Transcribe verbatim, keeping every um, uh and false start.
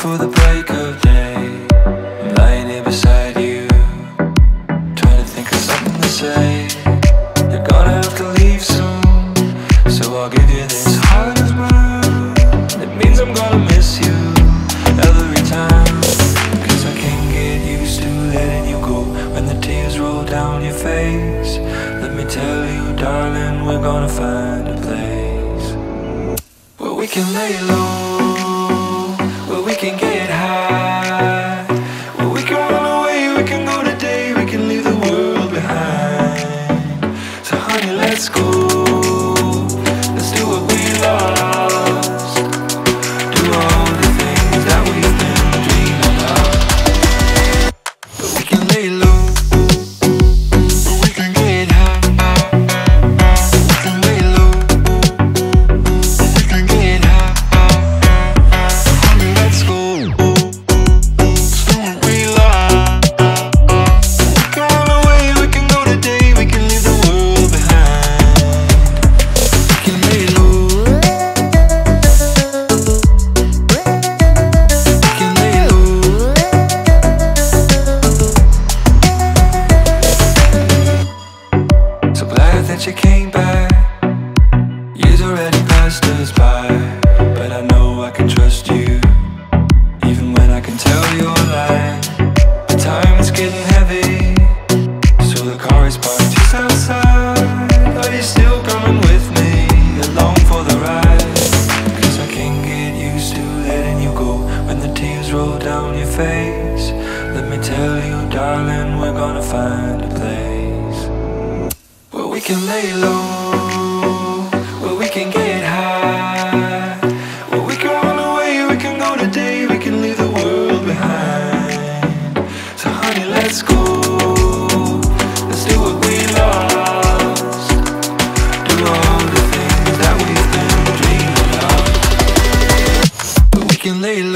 for the break of day. I'm lying here beside you, trying to think of something to say. You're gonna have to leave soon, so I'll give you this heart of mine. It means I'm gonna miss you every time, cause I can't get used to letting you go. When the tears roll down your face, let me tell you, darling, we're gonna find a place where we can lay low, we can get high, well, we can run away, we can go today, we can leave the world behind. So honey, let's go, let's do what we lost, do all the things that we've been dreaming about. But we can lay low, but we can get high, we can lay low, but we can get high. That you came back, years already passed us by, but I know I can trust you, even when I can tell you're lying. The time is getting heavy, so the car is parked just outside. Are you still coming with me, along for the ride? Cause I can't get used to letting you go. When the tears roll down your face, let me tell you, darling, we're gonna find a place. We can lay low, well, we can get high, well, we can run away, we can go today, we can leave the world behind. So honey, let's go, let's do what we lost, do all the things that we've been dreaming of. But we can lay low.